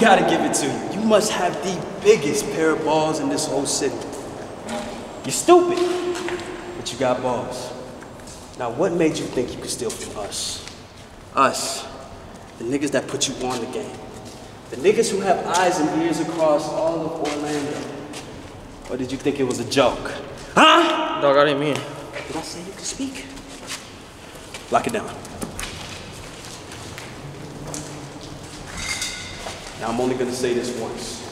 gotta give it to you. You must have the biggest pair of balls in this whole city. You're stupid, but you got balls. Now, what made you think you could steal from us? Us, the niggas that put you on the game. The niggas who have eyes and ears across all of Orlando. Or did you think it was a joke? Huh? Dog, I didn't mean it. Did I say you could speak? Lock it down. Now I'm only gonna say this once.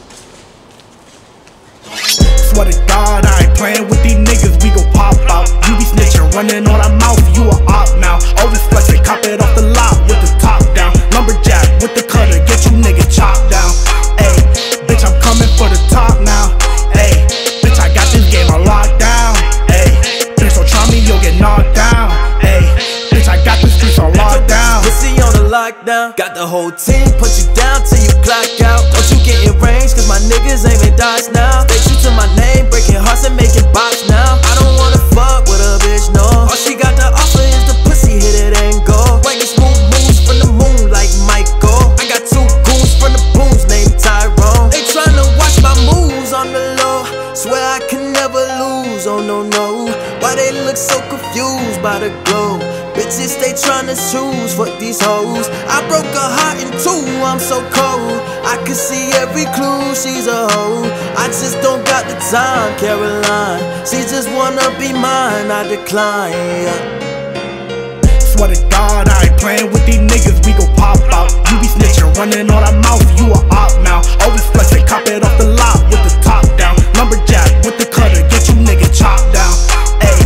Swear to God, I ain't playing with these niggas, we gon' pop out. You be snitching, running on our mouth, you a op now. Always flexing, cop it off the lot with the top down. Lumberjack with the cutter, get you nigga chopped down. Ayy, bitch, I'm coming for the top now. Ayy, bitch, I got this game on lockdown. Ayy, bitch, don't try me, you'll get knocked down. Ayy, bitch, I got the streets on lockdown. Pussy on the lockdown, got the whole team, put you down till you clock out. Don't you get in range, cause my niggas aiming dots now. To my name, breaking hearts and making bops now. I don't wanna fuck with a bitch, no. All she got to offer is the pussy, hit it and go. Writing smooth moves from the moon like Michael. I got two goons from the booms named Tyrone. They tryna watch my moves on the low. Swear I can never lose, oh no no. Why they look so confused by the glow? Bitches, they tryna choose, fuck these hoes. I broke her heart in two, I'm so cold. I can see every clue, she's a hoe. I just don't got the time, Caroline. She just wanna be mine, I decline, yeah. Swear to God, I ain't playing with these niggas, we gon' pop out. You be snitching, running on our mouth, you a op now. Always flexing, cop it off the lot with the top down. Lumberjack with the cutter, get you nigga chopped down. Ayy,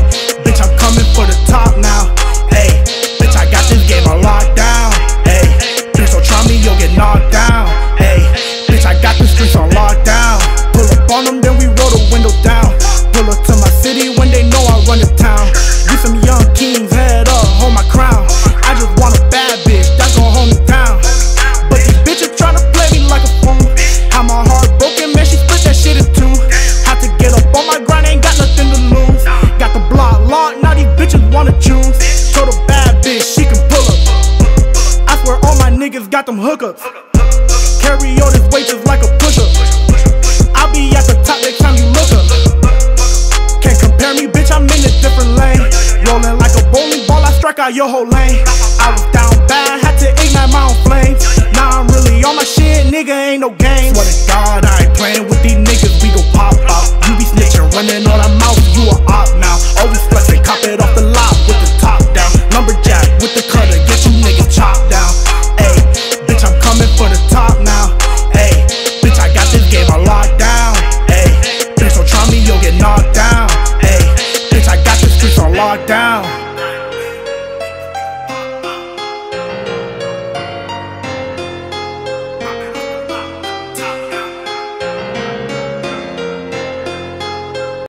bitch, I'm coming for the top now. Ayy, bitch, I got this game on lockdown. Ayy, bitch, don't try me, you'll get knocked down. Ayy, bitch, I got the streets on lockdown. On them, then we roll the window down. Pull up to my city when they know I run the town. We some young kings, head up, hold my crown. I just want a bad bitch that's gon' hold me down. But these bitches tryna play me like a phone. How my heart broken, man, she split that shit in two. Had to get up on my grind, ain't got nothing to lose. Got the block locked, now these bitches wanna choose. Told a bad bitch she can pull up. I swear all my niggas got them hookups. Carry on this weight just like a push-up. At the top, next time you look up. Can't compare me, bitch, I'm in a different lane. Rolling like a bowling ball, I strike out your whole lane. I was down bad, had to ignite my own flames. Now I'm really on my shit, nigga, ain't no game. Swear to God, I ain't playing with these niggas, we gon' pop out. You be snitching, running on our mouth, you a op now. Always flexing, cop it off the lot with the top down. Lumberjack with the cutter, get you nigga chopped down. Ayy, bitch, I'm coming for the top now.